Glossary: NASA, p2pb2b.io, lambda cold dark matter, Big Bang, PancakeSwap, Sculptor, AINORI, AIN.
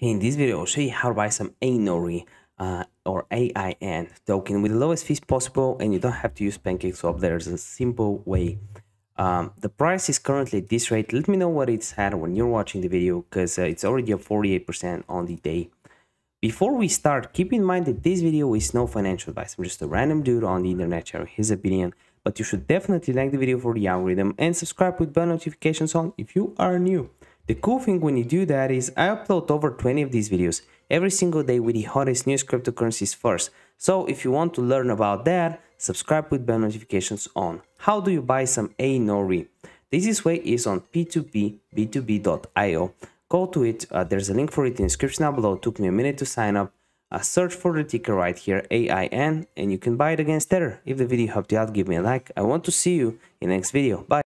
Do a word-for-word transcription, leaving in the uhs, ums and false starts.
In this video, I'll show you how to buy some AINORI uh, or A I N token with the lowest fees possible, and you don't have to use PancakeSwap. There's a simple way. Um, the price is currently at this rate. Let me know what it's at when you're watching the video, because uh, it's already at forty-eight percent on the day. Before we start, keep in mind that this video is no financial advice. I'm just a random dude on the internet sharing his opinion, but you should definitely like the video for the algorithm and subscribe with bell notifications on if you are new. The cool thing when you do that is I upload over twenty of these videos every single day with the hottest news cryptocurrencies first. So if you want to learn about that, subscribe with bell notifications on. How do you buy some AINORI? The easiest way is on p two p b two b dot i o. Go to it. Uh, there's a link for it in the description down below. It took me a minute to sign up. Uh, search for the ticker right here, A I N, and you can buy it against Tether. If the video helped you out, give me a like. I want to see you in the next video. Bye.